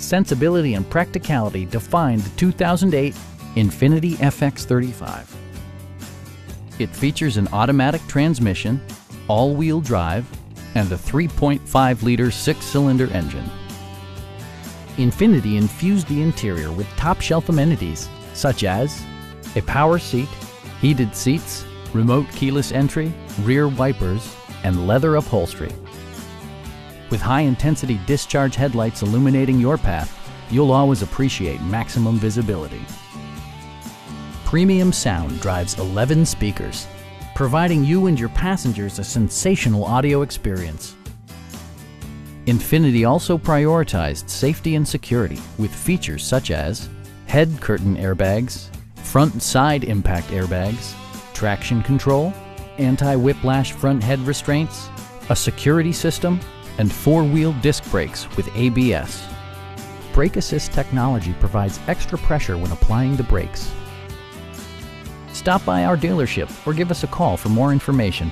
sensibility and practicality define the 2008 Infiniti FX35. It features an automatic transmission, all-wheel drive, and a 3.5-liter six-cylinder engine. Infiniti infused the interior with top-shelf amenities such as a power seat, heated seats, remote keyless entry, rear wipers, and leather upholstery. With high-intensity discharge headlights illuminating your path, you'll always appreciate maximum visibility. Premium sound drives 11 speakers, providing you and your passengers a sensational audio experience. Infiniti also prioritized safety and security with features such as head curtain airbags, front and side impact airbags, traction control, anti-whiplash front head restraints, a security system, and four-wheel disc brakes with ABS. Brake assist technology provides extra pressure when applying the brakes. Stop by our dealership or give us a call for more information.